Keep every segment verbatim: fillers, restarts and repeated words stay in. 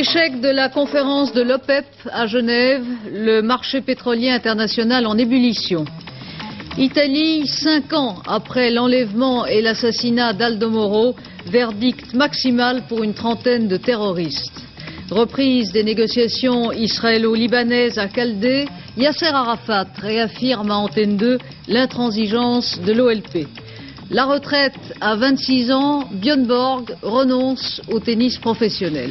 Échec de la conférence de l'OPEP à Genève, le marché pétrolier international en ébullition. Italie, cinq ans après l'enlèvement et l'assassinat d'Aldo Moro, verdict maximal pour une trentaine de terroristes. Reprise des négociations israélo-libanaises à Caldé, Yasser Arafat réaffirme à Antenne deux l'intransigeance de l'O L P. La retraite à vingt-six ans, Björn Borg renonce au tennis professionnel.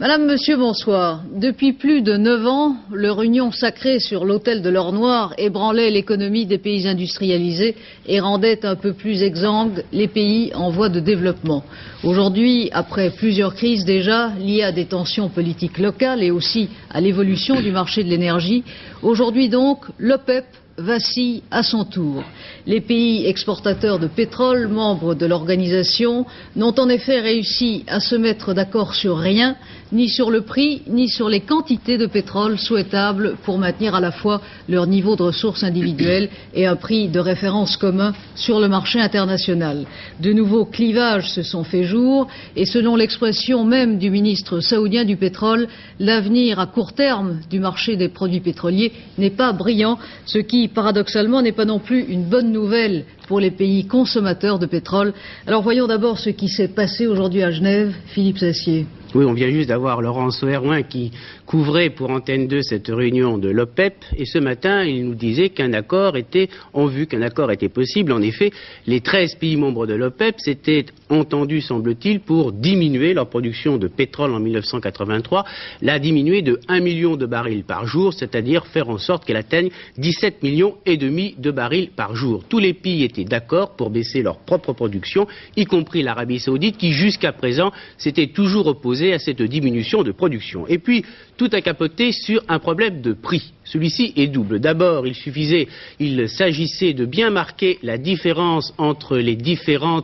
Madame, Monsieur, bonsoir. Depuis plus de neuf ans, leur union sacrée sur l'autel de l'or noir ébranlait l'économie des pays industrialisés et rendait un peu plus exsangues les pays en voie de développement. Aujourd'hui, après plusieurs crises déjà liées à des tensions politiques locales et aussi à l'évolution du marché de l'énergie, aujourd'hui donc, l'OPEP vacille à son tour. Les pays exportateurs de pétrole, membres de l'organisation, n'ont en effet réussi à se mettre d'accord sur rien, ni sur le prix, ni sur les quantités de pétrole souhaitables pour maintenir à la fois leur niveau de ressources individuelles et un prix de référence commun sur le marché international. De nouveaux clivages se sont fait jour et selon l'expression même du ministre saoudien du pétrole, l'avenir à court terme du marché des produits pétroliers n'est pas brillant, ce qui paradoxalement n'est pas non plus une bonne nouvelle pour les pays consommateurs de pétrole. Alors voyons d'abord ce qui s'est passé aujourd'hui à Genève. Philippe Sassier. Oui, on vient juste d'avoir Laurence Oherouin qui couvrait pour Antenne deux cette réunion de l'OPEP et ce matin il nous disait qu'un accord était en vue, qu'un accord était possible. En effet, les treize pays membres de l'OPEP s'étaient entendus, semble-t-il, pour diminuer leur production de pétrole en mille neuf cent quatre-vingt-trois, la diminuer de un million de barils par jour, c'est-à-dire faire en sorte qu'elle atteigne dix-sept millions et demi de barils par jour. Tous les pays étaient d'accord pour baisser leur propre production, y compris l'Arabie Saoudite qui jusqu'à présent s'était toujours opposée à cette diminution de production. Et puis, tout a capoté sur un problème de prix. Celui-ci est double. D'abord, il suffisait, il s'agissait de bien marquer la différence entre les différents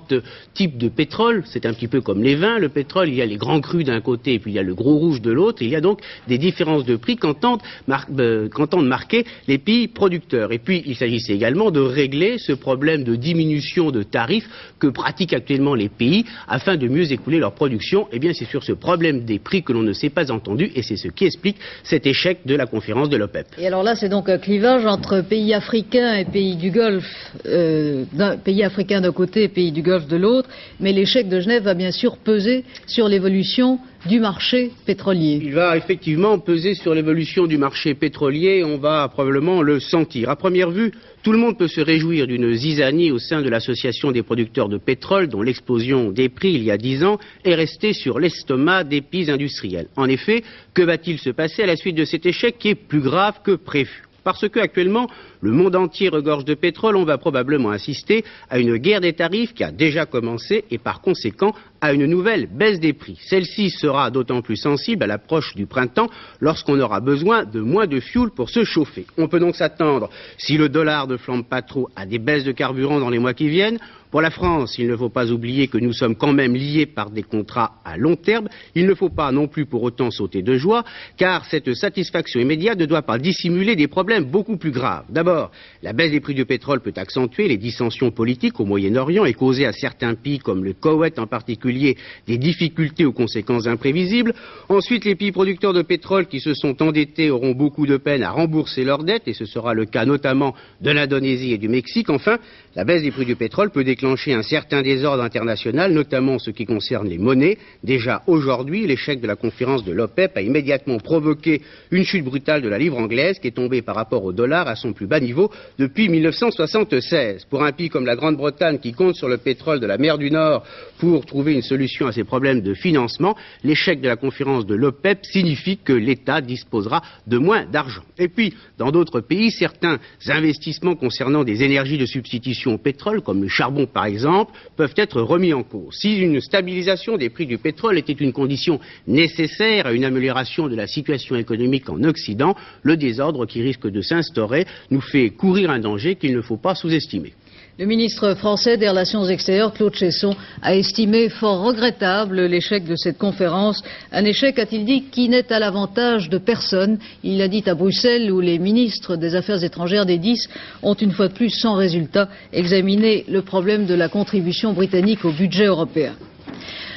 types de pétrole. C'est un petit peu comme les vins. Le pétrole, il y a les grands crus d'un côté et puis il y a le gros rouge de l'autre. Il y a donc des différences de prix qu'entendent mar euh, qu'entendent marquer les pays producteurs. Et puis, il s'agissait également de régler ce problème de diminution de tarifs que pratiquent actuellement les pays afin de mieux écouler leur production. Eh bien, c'est sur ce problème des prix que l'on ne s'est pas entendu et c'est ce qui explique cet échec de la conférence de l'OPEP. Et alors là, c'est donc un clivage entre pays africains et pays du Golfe, euh, pays africains d'un côté et pays du Golfe de l'autre, mais l'échec de Genève va bien sûr peser sur l'évolution du marché pétrolier. Il va effectivement peser sur l'évolution du marché pétrolier, on va probablement le sentir. À première vue, tout le monde peut se réjouir d'une zizanie au sein de l'association des producteurs de pétrole, dont l'explosion des prix il y a dix ans est restée sur l'estomac des pays industriels. En effet, que va-t-il se passer à la suite de cet échec qui est plus grave que prévu ? Parce que actuellement, le monde entier regorge de pétrole, on va probablement assister à une guerre des tarifs qui a déjà commencé et par conséquent à une nouvelle baisse des prix. Celle-ci sera d'autant plus sensible à l'approche du printemps lorsqu'on aura besoin de moins de fioul pour se chauffer. On peut donc s'attendre, si le dollar ne flambe pas trop, à des baisses de carburant dans les mois qui viennent. Pour la France, il ne faut pas oublier que nous sommes quand même liés par des contrats à long terme. Il ne faut pas non plus pour autant sauter de joie, car cette satisfaction immédiate ne doit pas dissimuler des problèmes beaucoup plus graves. D'abord, la baisse des prix du pétrole peut accentuer les dissensions politiques au Moyen-Orient et causer à certains pays, comme le Koweït en particulier, des difficultés aux conséquences imprévisibles. Ensuite, les pays producteurs de pétrole qui se sont endettés auront beaucoup de peine à rembourser leurs dettes, et ce sera le cas notamment de l'Indonésie et du Mexique. Enfin, la baisse des prix du pétrole peut déclencher un certain désordre international, notamment ce qui concerne les monnaies. Déjà aujourd'hui, l'échec de la conférence de l'OPEP a immédiatement provoqué une chute brutale de la livre anglaise qui est tombée par rapport au dollar à son plus bas niveau depuis mille neuf cent soixante-seize. Pour un pays comme la Grande-Bretagne qui compte sur le pétrole de la mer du Nord pour trouver une solution à ses problèmes de financement, l'échec de la conférence de l'OPEP signifie que l'État disposera de moins d'argent. Et puis, dans d'autres pays, certains investissements concernant des énergies de substitution au pétrole, comme le charbon par exemple, peuvent être remis en cause. Si une stabilisation des prix du pétrole était une condition nécessaire à une amélioration de la situation économique en Occident, le désordre qui risque de s'instaurer nous fait courir un danger qu'il ne faut pas sous-estimer. Le ministre français des Relations extérieures, Claude Chesson, a estimé fort regrettable l'échec de cette conférence. Un échec, a-t-il dit, qui n'est à l'avantage de personne. Il l'a dit à Bruxelles, où les ministres des Affaires étrangères des dix ont une fois de plus, sans résultat, examiné le problème de la contribution britannique au budget européen.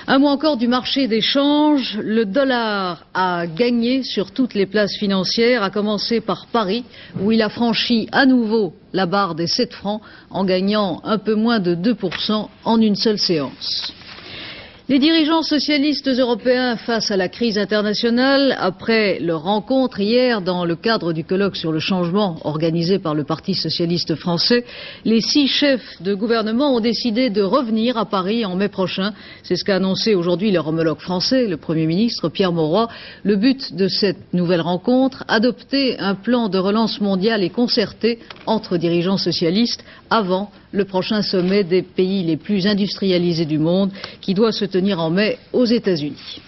Un mot encore du marché d'échange. Le dollar a gagné sur toutes les places financières, à commencer par Paris, où il a franchi à nouveau la barre des sept francs en gagnant un peu moins de deux pour cent en une seule séance. Les dirigeants socialistes européens face à la crise internationale, après leur rencontre hier dans le cadre du colloque sur le changement organisé par le Parti socialiste français, les six chefs de gouvernement ont décidé de revenir à Paris en mai prochain. C'est ce qu'a annoncé aujourd'hui leur homologue français, le Premier ministre Pierre Mauroy. Le but de cette nouvelle rencontre, adopter un plan de relance mondiale et concerté entre dirigeants socialistes avant le prochain sommet des pays les plus industrialisés du monde qui doit se tenir en mai aux États-Unis.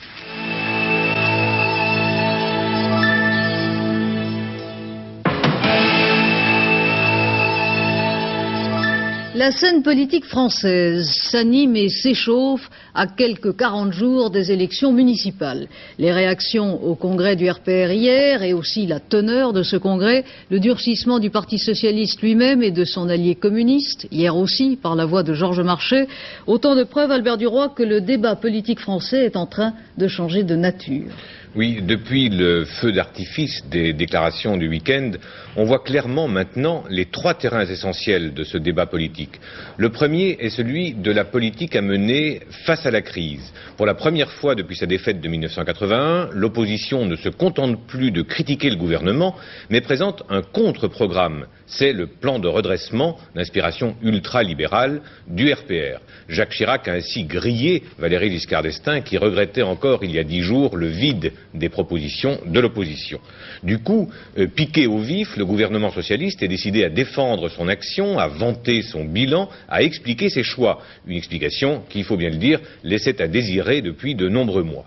La scène politique française s'anime et s'échauffe à quelques quarante jours des élections municipales. Les réactions au congrès du R P R hier et aussi la teneur de ce congrès, le durcissement du Parti socialiste lui-même et de son allié communiste, hier aussi par la voix de Georges Marchais, autant de preuves, Albert Duroy, que le débat politique français est en train de changer de nature. Oui, depuis le feu d'artifice des déclarations du week-end, on voit clairement maintenant les trois terrains essentiels de ce débat politique. Le premier est celui de la politique à mener face à la crise. Pour la première fois depuis sa défaite de mille neuf cent quatre-vingt-un, l'opposition ne se contente plus de critiquer le gouvernement, mais présente un contre-programme. C'est le plan de redressement d'inspiration ultra-libérale du R P R. Jacques Chirac a ainsi grillé Valéry Giscard d'Estaing, qui regrettait encore il y a dix jours le vide des propositions de l'opposition. Du coup, euh, piqué au vif, le gouvernement socialiste est décidé à défendre son action, à vanter son bilan, à expliquer ses choix. Une explication qui, il faut bien le dire, laissait à désirer depuis de nombreux mois.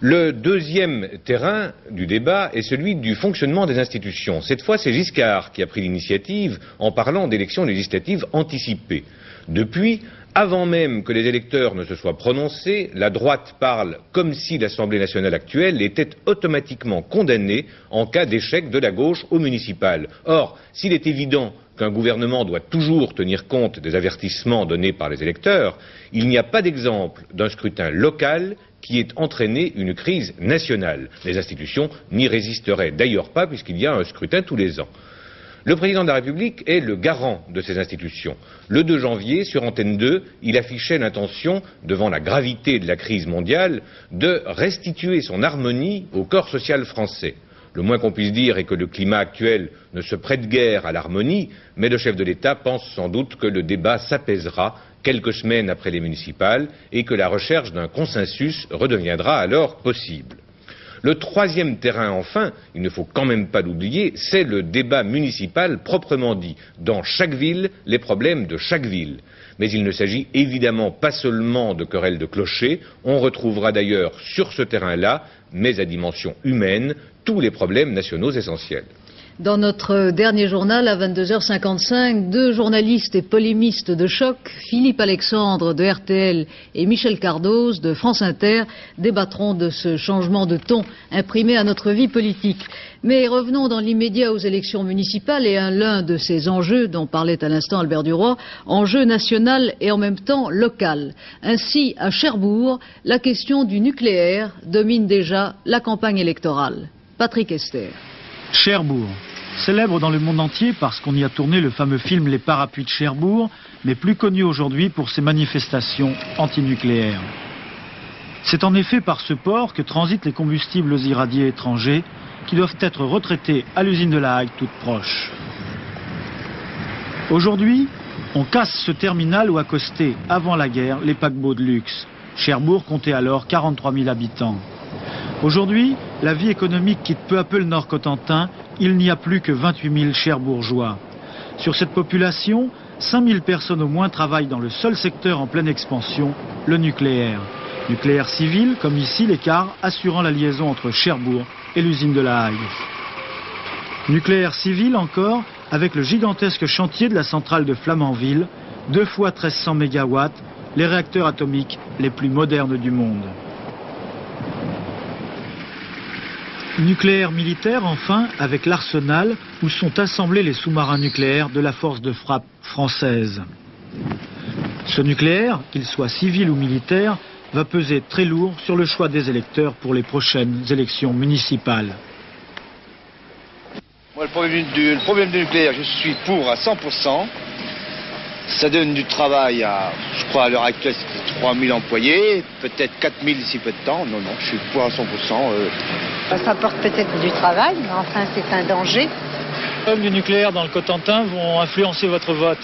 Le deuxième terrain du débat est celui du fonctionnement des institutions. Cette fois, c'est Giscard qui a pris l'initiative en parlant d'élections législatives anticipées. Depuis, avant même que les électeurs ne se soient prononcés, la droite parle comme si l'Assemblée nationale actuelle était automatiquement condamnée en cas d'échec de la gauche aux municipales. Or, s'il est évident qu'un gouvernement doit toujours tenir compte des avertissements donnés par les électeurs, il n'y a pas d'exemple d'un scrutin local qui ait entraîné une crise nationale. Les institutions n'y résisteraient d'ailleurs pas puisqu'il y a un scrutin tous les ans. Le président de la République est le garant de ces institutions. Le deux janvier, sur Antenne deux, il affichait l'intention, devant la gravité de la crise mondiale, de restituer son harmonie au corps social français. Le moins qu'on puisse dire est que le climat actuel ne se prête guère à l'harmonie, mais le chef de l'État pense sans doute que le débat s'apaisera quelques semaines après les municipales et que la recherche d'un consensus redeviendra alors possible. Le troisième terrain, enfin, il ne faut quand même pas l'oublier, c'est le débat municipal proprement dit. Dans chaque ville, les problèmes de chaque ville. Mais il ne s'agit évidemment pas seulement de querelles de clochers. On retrouvera d'ailleurs sur ce terrain-là, mais à dimension humaine, tous les problèmes nationaux essentiels. Dans notre dernier journal, à vingt-deux heures cinquante-cinq, deux journalistes et polémistes de choc, Philippe Alexandre de R T L et Michel Cardoz de France Inter, débattront de ce changement de ton imprimé à notre vie politique. Mais revenons dans l'immédiat aux élections municipales et à l'un de ces enjeux dont parlait à l'instant Albert Duroy, enjeu national et en même temps local. Ainsi, à Cherbourg, la question du nucléaire domine déjà la campagne électorale. Patrick Esther. Cherbourg, célèbre dans le monde entier parce qu'on y a tourné le fameux film Les Parapluies de Cherbourg, mais plus connu aujourd'hui pour ses manifestations antinucléaires. C'est en effet par ce port que transitent les combustibles irradiés étrangers qui doivent être retraités à l'usine de la Hague toute proche. Aujourd'hui, on casse ce terminal où accostaient avant la guerre les paquebots de luxe. Cherbourg comptait alors quarante-trois mille habitants. Aujourd'hui, la vie économique quitte peu à peu le Nord-Cotentin, il n'y a plus que vingt-huit mille Cherbourgeois. Sur cette population, cinq mille personnes au moins travaillent dans le seul secteur en pleine expansion, le nucléaire. Nucléaire civil, comme ici, l'écart assurant la liaison entre Cherbourg et l'usine de la Hague. Nucléaire civil encore, avec le gigantesque chantier de la centrale de Flamanville, deux fois mille trois cents mégawatts, les réacteurs atomiques les plus modernes du monde. Nucléaire militaire, enfin, avec l'arsenal où sont assemblés les sous-marins nucléaires de la force de frappe française. Ce nucléaire, qu'il soit civil ou militaire, va peser très lourd sur le choix des électeurs pour les prochaines élections municipales. Moi, le problème du, le problème du nucléaire, je suis pour à cent pour cent. Ça donne du travail à, je crois, à l'heure actuelle, c'est trois mille employés, peut-être quatre mille d'ici peu de temps. Non, non, je suis pour à cent pour cent. Euh... Ça apporte peut-être du travail, mais enfin, c'est un danger. Les problèmes du nucléaire dans le Cotentin vont influencer votre vote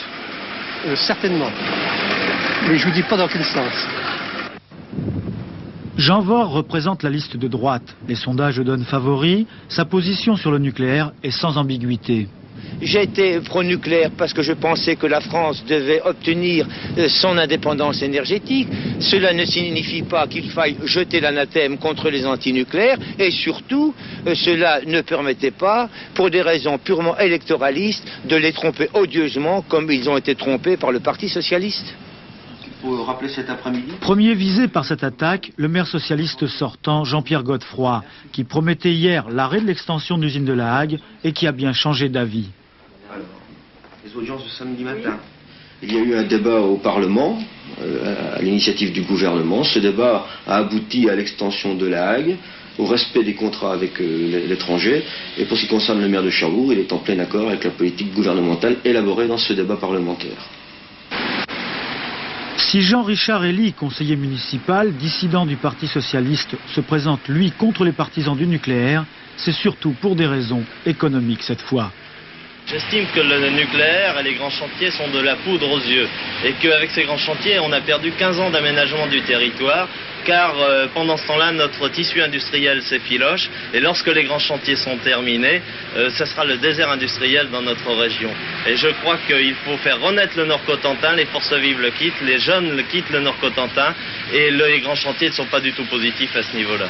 euh, certainement. Mais je ne vous dis pas dans quel sens. Jean Vaure représente la liste de droite. Les sondages donnent favori. Sa position sur le nucléaire est sans ambiguïté. J'ai été pro-nucléaire parce que je pensais que la France devait obtenir son indépendance énergétique. Cela ne signifie pas qu'il faille jeter l'anathème contre les antinucléaires et surtout, cela ne permettait pas, pour des raisons purement électoralistes, de les tromper odieusement comme ils ont été trompés par le Parti socialiste. Rappeler cet après-midi. Premier visé par cette attaque, le maire socialiste sortant Jean-Pierre Godefroy, qui promettait hier l'arrêt de l'extension de l'usine de la Hague et qui a bien changé d'avis. Alors, les audiences de samedi matin. Il y a eu un débat au Parlement, euh, à l'initiative du gouvernement. Ce débat a abouti à l'extension de la Hague, au respect des contrats avec euh, l'étranger. Et pour ce qui concerne le maire de Cherbourg, il est en plein accord avec la politique gouvernementale élaborée dans ce débat parlementaire. Si Jean-Richard Elie, conseiller municipal, dissident du Parti socialiste, se présente, lui, contre les partisans du nucléaire, c'est surtout pour des raisons économiques cette fois. J'estime que le nucléaire et les grands chantiers sont de la poudre aux yeux et qu'avec ces grands chantiers, on a perdu quinze ans d'aménagement du territoire car euh, pendant ce temps-là, notre tissu industriel s'effiloche et lorsque les grands chantiers sont terminés, euh, ça sera le désert industriel dans notre région. Et je crois qu'il faut faire renaître le Nord-Cotentin, les forces vives le quittent, les jeunes le quittent le Nord-Cotentin et les grands chantiers ne sont pas du tout positifs à ce niveau-là.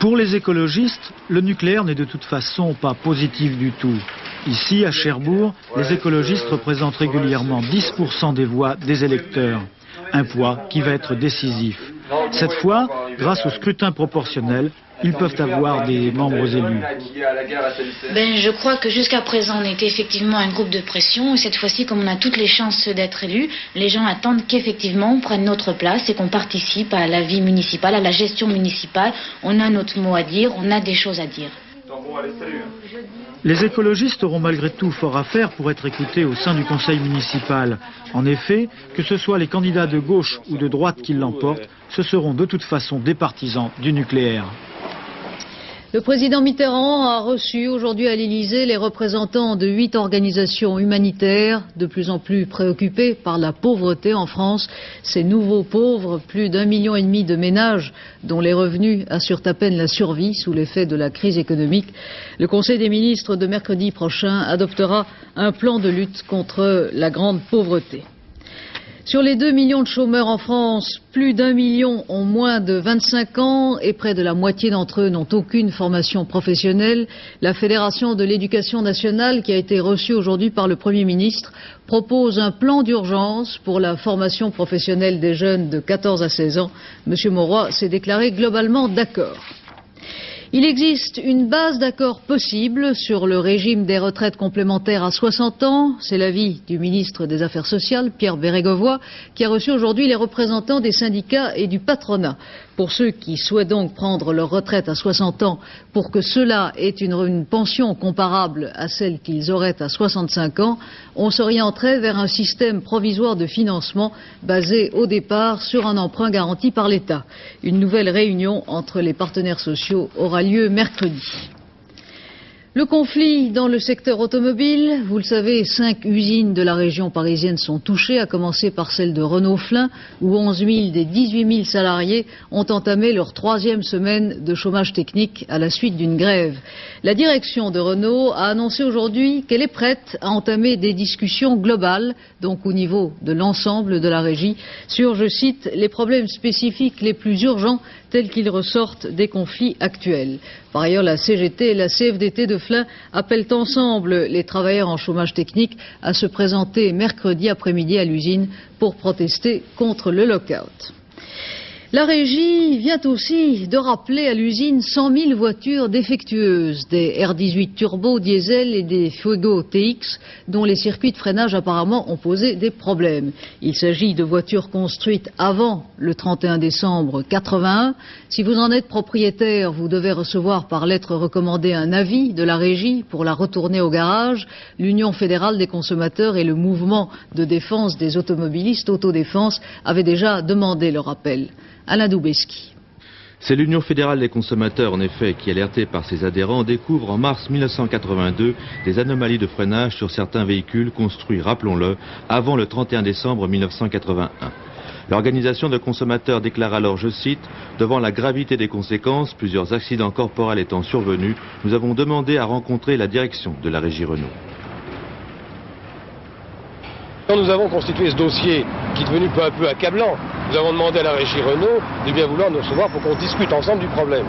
Pour les écologistes, le nucléaire n'est de toute façon pas positif du tout. Ici, à Cherbourg, les écologistes représentent régulièrement dix pour cent des voix des électeurs. Un poids qui va être décisif. Cette fois, grâce au scrutin proportionnel, ils peuvent avoir des membres élus. Ben, je crois que jusqu'à présent, on était effectivement un groupe de pression. Et cette fois-ci, comme on a toutes les chances d'être élus, les gens attendent qu'effectivement on prenne notre place et qu'on participe à la vie municipale, à la gestion municipale. On a notre mot à dire, on a des choses à dire. Les écologistes auront malgré tout fort à faire pour être écoutés au sein du conseil municipal. En effet, que ce soit les candidats de gauche ou de droite qui l'emportent, ce seront de toute façon des partisans du nucléaire. Le président Mitterrand a reçu aujourd'hui à l'Élysée les représentants de huit organisations humanitaires, de plus en plus préoccupées par la pauvreté en France. Ces nouveaux pauvres, plus d'un million et demi de ménages, dont les revenus assurent à peine la survie sous l'effet de la crise économique. Le Conseil des ministres de mercredi prochain adoptera un plan de lutte contre la grande pauvreté. Sur les deux millions de chômeurs en France, plus d'un million ont moins de vingt-cinq ans et près de la moitié d'entre eux n'ont aucune formation professionnelle. La Fédération de l'éducation nationale, qui a été reçue aujourd'hui par le Premier ministre, propose un plan d'urgence pour la formation professionnelle des jeunes de quatorze à seize ans. Monsieur Mauroy s'est déclaré globalement d'accord. Il existe une base d'accord possible sur le régime des retraites complémentaires à soixante ans. C'est l'avis du ministre des Affaires sociales, Pierre Bérégovoy, qui a reçu aujourd'hui les représentants des syndicats et du patronat. Pour ceux qui souhaitent donc prendre leur retraite à soixante ans pour que cela ait une, une pension comparable à celle qu'ils auraient à soixante-cinq ans, on s'orienterait vers un système provisoire de financement basé au départ sur un emprunt garanti par l'État. Une nouvelle réunion entre les partenaires sociaux aura aura lieu mercredi. Le conflit dans le secteur automobile, vous le savez, cinq usines de la région parisienne sont touchées, à commencer par celle de Renault-Flins, où onze mille des dix-huit mille salariés ont entamé leur troisième semaine de chômage technique à la suite d'une grève. La direction de Renault a annoncé aujourd'hui qu'elle est prête à entamer des discussions globales, donc au niveau de l'ensemble de la régie, sur, je cite, les problèmes spécifiques les plus urgents tels qu'ils ressortent des conflits actuels. Par ailleurs, la C G T et la C F D T de Flins appellent ensemble les travailleurs en chômage technique à se présenter mercredi après-midi à l'usine pour protester contre le lock-out. La régie vient aussi de rappeler à l'usine cent mille voitures défectueuses, des R dix-huit Turbo Diesel et des Fuego T X, dont les circuits de freinage apparemment ont posé des problèmes. Il s'agit de voitures construites avant le trente et un décembre quatre-vingt-un. Si vous en êtes propriétaire, vous devez recevoir par lettre recommandée un avis de la régie pour la retourner au garage. L'Union fédérale des consommateurs et le mouvement de défense des automobilistes, Autodéfense, avaient déjà demandé leur appel. Alain Doubeski. C'est l'Union fédérale des consommateurs, en effet, qui, alertée par ses adhérents, découvre en mars mille neuf cent quatre-vingt-deux des anomalies de freinage sur certains véhicules construits, rappelons-le, avant le trente et un décembre mille neuf cent quatre-vingt-un. L'organisation de consommateurs déclare alors, je cite, « Devant la gravité des conséquences, plusieurs accidents corporels étant survenus, nous avons demandé à rencontrer la direction de la régie Renault. » Quand nous avons constitué ce dossier, qui est devenu peu à peu accablant, nous avons demandé à la régie Renault de bien vouloir nous recevoir pour qu'on discute ensemble du problème.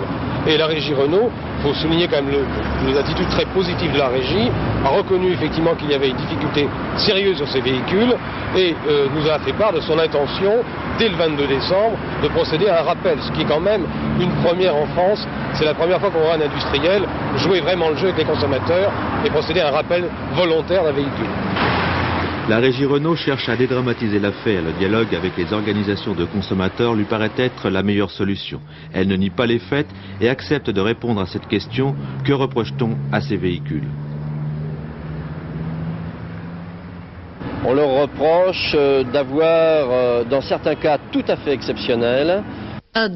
Et la régie Renault, il faut souligner quand même le, les attitudes très positives de la régie, a reconnu effectivement qu'il y avait une difficulté sérieuse sur ces véhicules et euh, nous a fait part de son intention, dès le vingt-deux décembre, de procéder à un rappel, ce qui est quand même une première en France. C'est la première fois qu'on voit un industriel jouer vraiment le jeu avec les consommateurs et procéder à un rappel volontaire d'un véhicule. La régie Renault cherche à dédramatiser l'affaire. Le dialogue avec les organisations de consommateurs lui paraît être la meilleure solution. Elle ne nie pas les faits et accepte de répondre à cette question. Que reproche-t-on à ces véhicules ? On leur reproche d'avoir, dans certains cas tout à fait exceptionnels,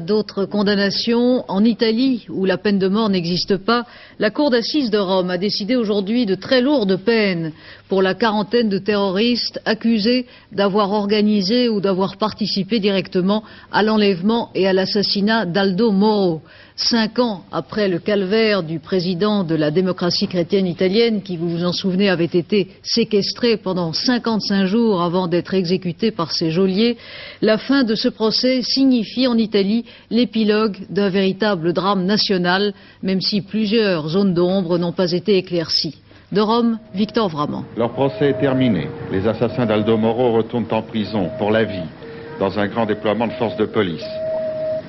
d'autres condamnations. En Italie, où la peine de mort n'existe pas, la Cour d'assises de Rome a décidé aujourd'hui de très lourdes peines pour la quarantaine de terroristes accusés d'avoir organisé ou d'avoir participé directement à l'enlèvement et à l'assassinat d'Aldo Moro. Cinq ans après le calvaire du président de la démocratie chrétienne italienne, qui, vous vous en souvenez, avait été séquestré pendant cinquante-cinq jours avant d'être exécuté par ses geôliers, la fin de ce procès signifie en Italie l'épilogue d'un véritable drame national, même si plusieurs zones d'ombre n'ont pas été éclaircies. De Rome, Victor Vraman. Leur procès est terminé. Les assassins d'Aldo Moro retournent en prison pour la vie, dans un grand déploiement de forces de police.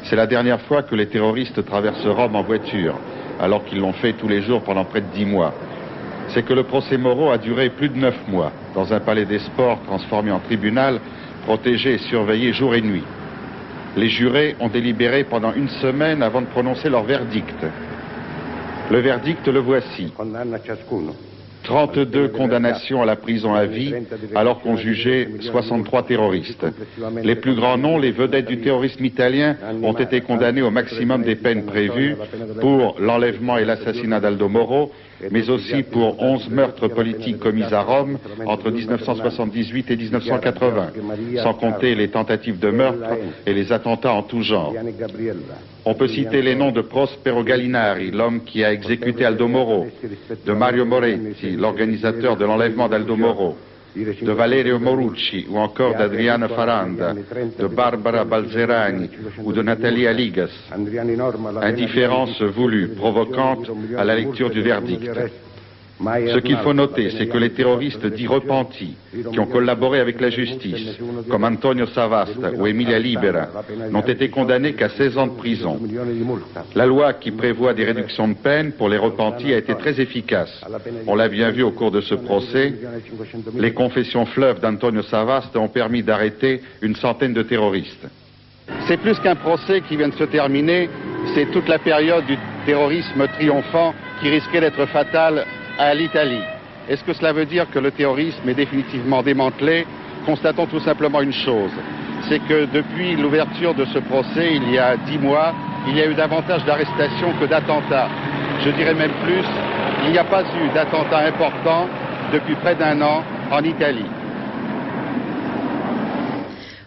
C'est la dernière fois que les terroristes traversent Rome en voiture, alors qu'ils l'ont fait tous les jours pendant près de dix mois. C'est que le procès Moro a duré plus de neuf mois, dans un palais des sports transformé en tribunal, protégé et surveillé jour et nuit. Les jurés ont délibéré pendant une semaine avant de prononcer leur verdict. Le verdict, le voici. trente-deux condamnations à la prison à vie, alors qu'on jugeait soixante-trois terroristes. Les plus grands noms, les vedettes du terrorisme italien, ont été condamnés au maximum des peines prévues pour l'enlèvement et l'assassinat d'Aldo Moro, mais aussi pour onze meurtres politiques commis à Rome entre mille neuf cent soixante-dix-huit et mille neuf cent quatre-vingts, sans compter les tentatives de meurtre et les attentats en tout genre. On peut citer les noms de Prospero Gallinari, l'homme qui a exécuté Aldo Moro, de Mario Moretti, l'organisateur de l'enlèvement d'Aldo Moro, de Valerio Morucci ou encore d'Adriana Faranda, de Barbara Balzerani ou de Nathalie Aligas. Indifférence voulue, provocante à la lecture du verdict. Ce qu'il faut noter, c'est que les terroristes dits repentis, qui ont collaboré avec la justice, comme Antonio Savasta ou Emilia Libera, n'ont été condamnés qu'à seize ans de prison. La loi qui prévoit des réductions de peine pour les repentis a été très efficace. On l'a bien vu au cours de ce procès. Les confessions fleuves d'Antonio Savasta ont permis d'arrêter une centaine de terroristes. C'est plus qu'un procès qui vient de se terminer, c'est toute la période du terrorisme triomphant qui risquait d'être fatale à l'Italie. Est-ce que cela veut dire que le terrorisme est définitivement démantelé? Constatons tout simplement une chose, c'est que depuis l'ouverture de ce procès, il y a dix mois, il y a eu davantage d'arrestations que d'attentats. Je dirais même plus, il n'y a pas eu d'attentats importants depuis près d'un an en Italie.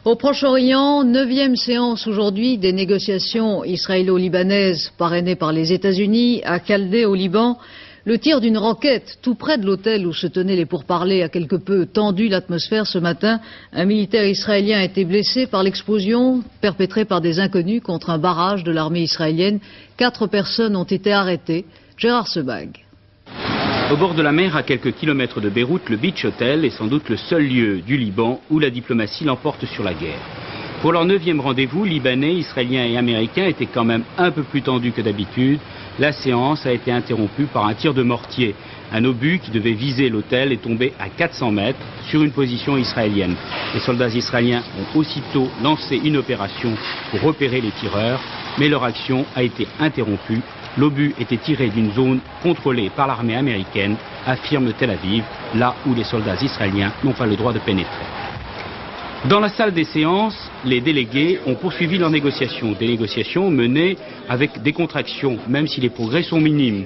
Au Proche-Orient, neuvième séance aujourd'hui des négociations israélo-libanaises parrainées par les États-Unis à Caldé au Liban. Le tir d'une roquette tout près de l'hôtel où se tenaient les pourparlers a quelque peu tendu l'atmosphère ce matin. Un militaire israélien a été blessé par l'explosion perpétrée par des inconnus contre un barrage de l'armée israélienne. Quatre personnes ont été arrêtées. Gérard Sebag. Au bord de la mer, à quelques kilomètres de Beyrouth, le Beach Hotel est sans doute le seul lieu du Liban où la diplomatie l'emporte sur la guerre. Pour leur neuvième rendez-vous, Libanais, Israéliens et Américains étaient quand même un peu plus tendus que d'habitude. La séance a été interrompue par un tir de mortier. Un obus qui devait viser l'hôtel est tombé à quatre cents mètres sur une position israélienne. Les soldats israéliens ont aussitôt lancé une opération pour repérer les tireurs, mais leur action a été interrompue. L'obus était tiré d'une zone contrôlée par l'armée américaine, affirme Tel Aviv, là où les soldats israéliens n'ont pas le droit de pénétrer. Dans la salle des séances, les délégués ont poursuivi leurs négociations. Des négociations menées avec des contractions, même si les progrès sont minimes.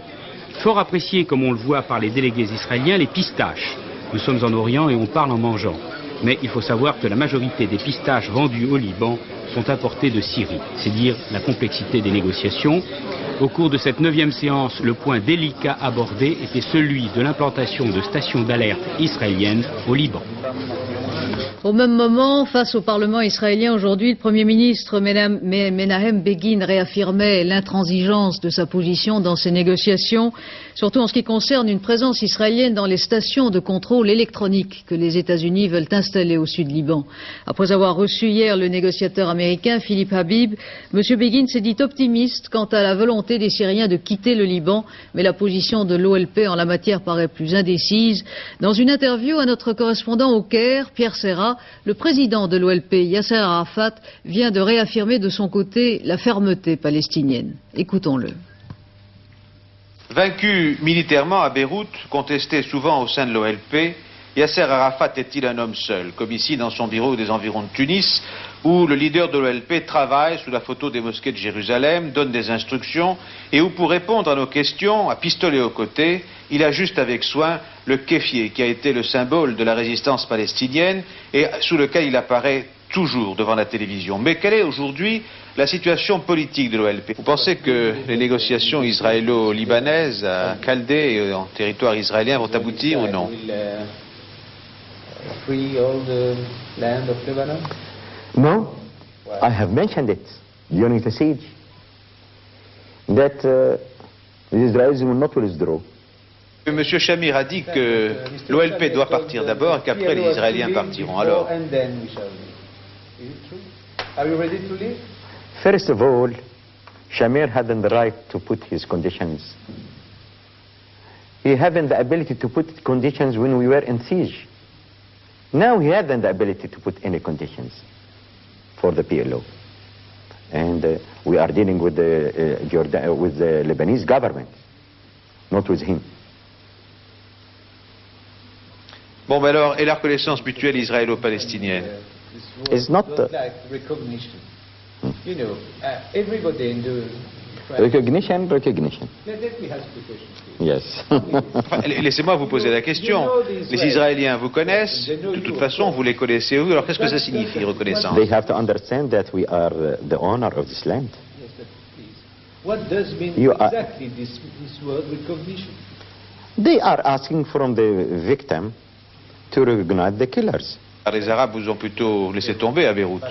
Fort appréciés, comme on le voit par les délégués israéliens, les pistaches. Nous sommes en Orient et on parle en mangeant. Mais il faut savoir que la majorité des pistaches vendues au Liban sont importées de Syrie. C'est dire la complexité des négociations. Au cours de cette neuvième séance, le point délicat abordé était celui de l'implantation de stations d'alerte israéliennes au Liban. Au même moment, face au Parlement israélien aujourd'hui, le Premier ministre Menahem Begin réaffirmait l'intransigeance de sa position dans ces négociations, surtout en ce qui concerne une présence israélienne dans les stations de contrôle électronique que les États-Unis veulent installer au sud Liban. Après avoir reçu hier le négociateur américain Philippe Habib, M. Begin s'est dit optimiste quant à la volonté des Syriens de quitter le Liban, mais la position de l'O L P en la matière paraît plus indécise. Dans une interview à notre correspondant au Caire, Pierre Serra, le président de l'O L P, Yasser Arafat, vient de réaffirmer de son côté la fermeté palestinienne. Écoutons-le. Vaincu militairement à Beyrouth, contesté souvent au sein de l'O L P, Yasser Arafat est-il un homme seul, comme ici dans son bureau des environs de Tunis, où le leader de l'O L P travaille sous la photo des mosquées de Jérusalem, donne des instructions, et où pour répondre à nos questions, à pistolet au côté, il ajuste avec soin le kéfier qui a été le symbole de la résistance palestinienne et sous lequel il apparaît toujours devant la télévision. Mais quelle est aujourd'hui la situation politique de l'O L P? Vous pensez que les négociations israélo-libanaises à Caldé et en territoire israélien vont aboutir ou non? No, I have mentioned it during the siege that uh, the Israelis will not withdraw. Monsieur Shamir a dit que l'O L P doit partir d'abord et qu'après les Israéliens partiront. Alors, first of all, Shamir hadn't the right to put his conditions. He hadn't the ability to put conditions when we were in siege. Now he hasn't the ability to put any conditions for the P L O. And uh, we are dealing with the, uh, Jordan, with the Lebanese government, not with him. Bon, ben alors, et la reconnaissance mutuelle israélo-palestinienne? It's not uh, recognition. Hmm. You know, uh, everybody in the recognition, recognition. Yes. Enfin, laissez-moi vous poser la question. Les Israéliens vous connaissent. De toute façon, vous les connaissez vous. Alors, qu'est-ce que ça signifie, reconnaissance? They have to understand that we are the owner of this land. What does mean exactly this word recognition? They are asking from the victim to recognize the killers. Les Arabes vous ont plutôt laissé tomber à Beyrouth.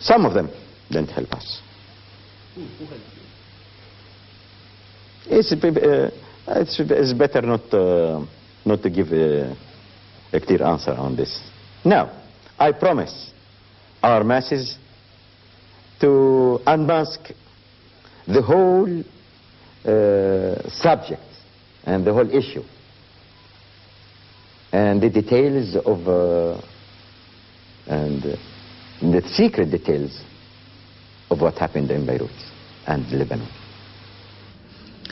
Some of them didn't help us. It's, uh, it's, it's better not, uh, not to give a, a clear answer on this. Now, I promise our masses to unmask the whole uh, subject and the whole issue and the details of uh, and uh, the secret details of what happened in Beirut and Lebanon.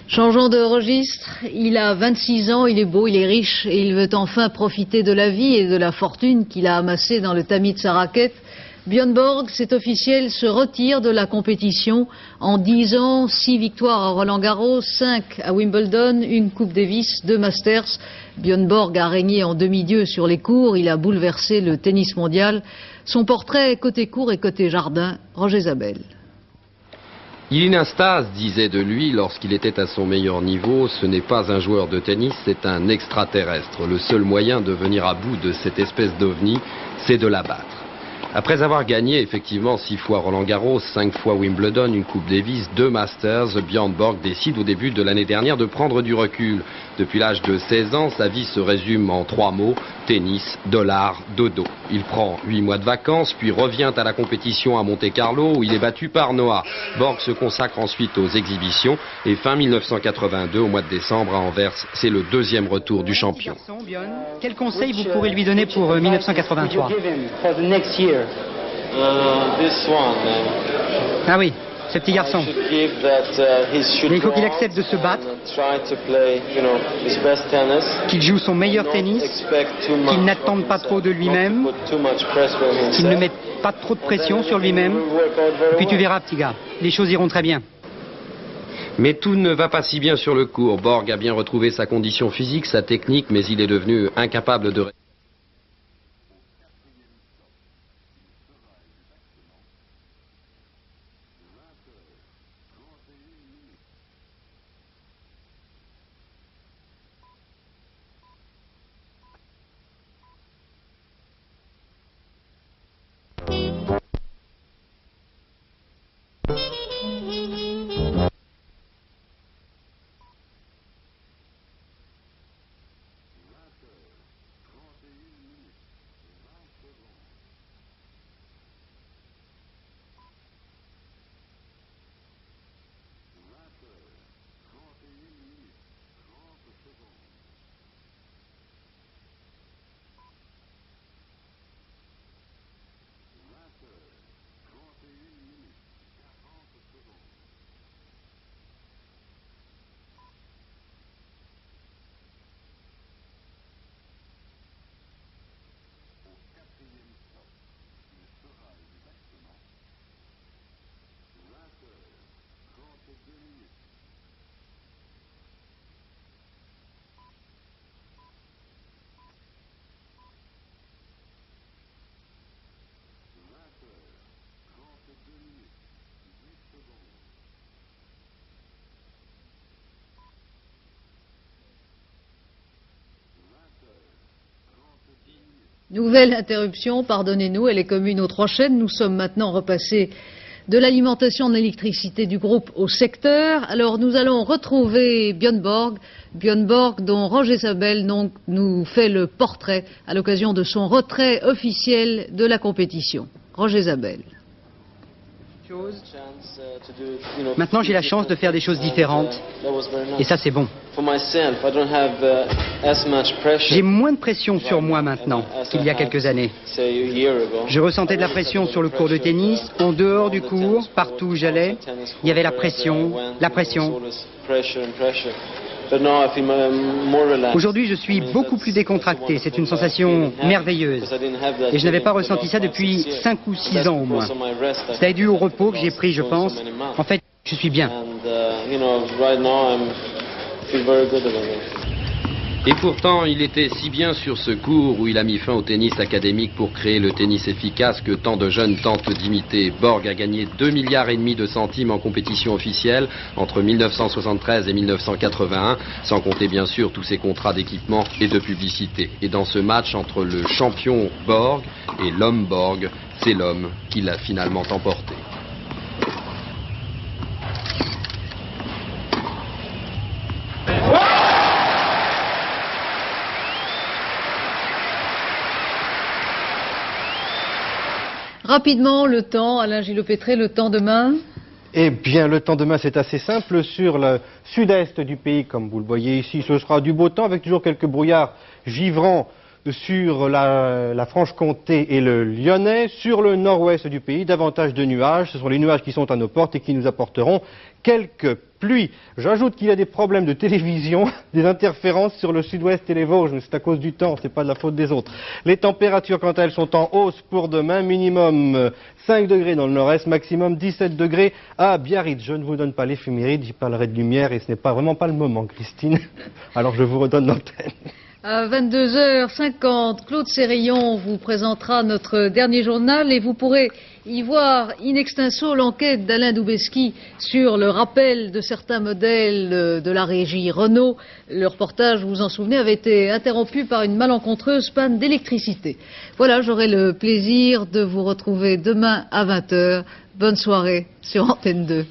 Changeons de registre, il a vingt-six ans, il est beau, il est riche et il veut enfin profiter de la vie et de la fortune qu'il a amassée dans le tamis de sa raquette. Björn Borg, c'est officiel, se retire de la compétition en dix ans, six victoires à Roland-Garros, cinq à Wimbledon, une Coupe Davis, deux Masters. Björn Borg a régné en demi-dieu sur les cours, il a bouleversé le tennis mondial. Son portrait est côté court et côté jardin, Roger Zabel. Il inastase, disait de lui, lorsqu'il était à son meilleur niveau, ce n'est pas un joueur de tennis, c'est un extraterrestre. Le seul moyen de venir à bout de cette espèce d'ovni, c'est de l'abattre. Après avoir gagné effectivement six fois Roland-Garros, cinq fois Wimbledon, une Coupe Davis, deux Masters, Björn Borg décide au début de l'année dernière de prendre du recul. Depuis l'âge de seize ans, sa vie se résume en trois mots, tennis, dollars, dodo. Il prend huit mois de vacances, puis revient à la compétition à Monte-Carlo où il est battu par Noah. Borg se consacre ensuite aux exhibitions et fin mille neuf cent quatre-vingt-deux, au mois de décembre, à Anvers, c'est le deuxième retour du champion. Quel conseil vous pourrez lui donner pour mille neuf cent quatre-vingt-trois? Ah oui, ce petit garçon. Mais il faut qu'il accepte de se battre, qu'il joue son meilleur tennis, qu'il n'attende pas trop de lui-même, qu'il ne mette pas trop de pression sur lui-même. Puis tu verras, petit gars, les choses iront très bien. Mais tout ne va pas si bien sur le court. Borg a bien retrouvé sa condition physique, sa technique, mais il est devenu incapable de... Nouvelle interruption, pardonnez-nous, elle est commune aux trois chaînes. Nous sommes maintenant repassés de l'alimentation en électricité du groupe au secteur. Alors nous allons retrouver Björn Borg, Björn Borg dont Roger Zabel donc nous fait le portrait à l'occasion de son retrait officiel de la compétition. Roger Zabel. Maintenant j'ai la chance de faire des choses différentes et ça c'est bon. J'ai moins de pression sur moi maintenant qu'il y a quelques années. Je ressentais de la pression sur le cours de tennis, en dehors du cours, partout où j'allais, il y avait la pression, la pression. Aujourd'hui, je suis beaucoup plus décontracté. C'est une sensation merveilleuse. Et je n'avais pas ressenti ça depuis cinq ou six ans au moins. C'est dû au repos que j'ai pris, je pense. En fait, je suis bien. Et pourtant, il était si bien sur ce cours où il a mis fin au tennis académique pour créer le tennis efficace que tant de jeunes tentent d'imiter. Borg a gagné deux milliards et demi de centimes en compétition officielle entre mille neuf cent soixante-treize et mille neuf cent quatre-vingt-un, sans compter bien sûr tous ses contrats d'équipement et de publicité. Et dans ce match entre le champion Borg et l'homme Borg, c'est l'homme qui l'a finalement emporté. Rapidement, le temps, Alain Gillot-Pétré, le temps demain. Eh bien, le temps demain, c'est assez simple. Sur le sud-est du pays, comme vous le voyez ici, ce sera du beau temps, avec toujours quelques brouillards givrants sur la, la Franche-Comté et le Lyonnais. Sur le nord-ouest du pays, davantage de nuages. Ce sont les nuages qui sont à nos portes et qui nous apporteront quelques pluies. J'ajoute qu'il y a des problèmes de télévision, des interférences sur le sud-ouest et les Vosges, mais c'est à cause du temps, c'est pas de la faute des autres. Les températures, quant à elles, sont en hausse pour demain, minimum cinq degrés dans le nord-est, maximum dix-sept degrés à Biarritz. Je ne vous donne pas les l'éphéméride, j'y parlerai de lumière et ce n'est pas vraiment pas le moment, Christine. Alors je vous redonne l'antenne. À vingt-deux heures cinquante, Claude Sérillon vous présentera notre dernier journal et vous pourrez y voir in extenso l'enquête d'Alain Doubeski sur le rappel de certains modèles de la régie Renault. Le reportage, vous vous en souvenez, avait été interrompu par une malencontreuse panne d'électricité. Voilà, j'aurai le plaisir de vous retrouver demain à vingt heures. Bonne soirée sur Antenne deux.